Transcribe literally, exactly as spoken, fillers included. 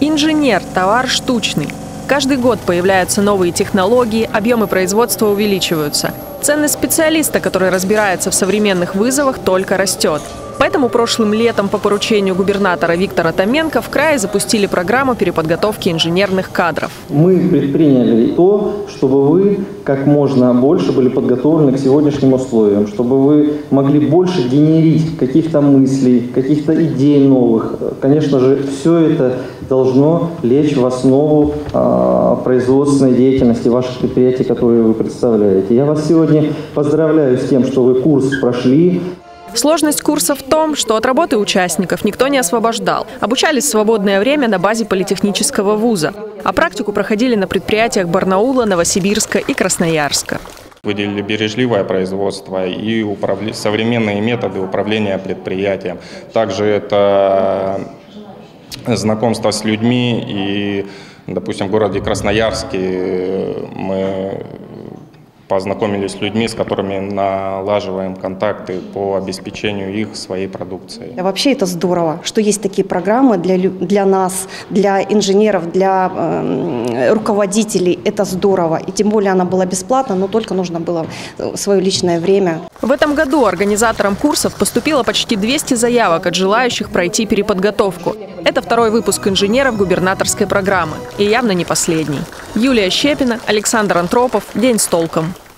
Инженер – товар штучный. Каждый год появляются новые технологии, объемы производства увеличиваются. Ценность специалиста, который разбирается в современных вызовах, только растет. Поэтому прошлым летом по поручению губернатора Виктора Томенко в крае запустили программу переподготовки инженерных кадров. Мы предприняли то, чтобы вы как можно больше были подготовлены к сегодняшним условиям, чтобы вы могли больше генерить каких-то мыслей, каких-то идей новых. Конечно же, все это должно лечь в основу э, производственной деятельности ваших предприятий, которые вы представляете. Я вас сегодня поздравляю с тем, что вы курс прошли. Сложность курса в том, что от работы участников никто не освобождал. Обучались в свободное время на базе политехнического вуза, а практику проходили на предприятиях Барнаула, Новосибирска и Красноярска. Выделили бережливое производство и управля... современные методы управления предприятием. Также это знакомство с людьми и, допустим, в городе Красноярске мы познакомились с людьми, с которыми налаживаем контакты по обеспечению их своей продукции. Вообще это здорово, что есть такие программы для, для нас, для инженеров, для э, руководителей. Это здорово. И тем более она была бесплатна, но только нужно было свое личное время. В этом году организаторам курсов поступило почти двести заявок от желающих пройти переподготовку. Это второй выпуск инженеров губернаторской программы. И явно не последний. Юлия Щепина, Александр Антропов. День с толком.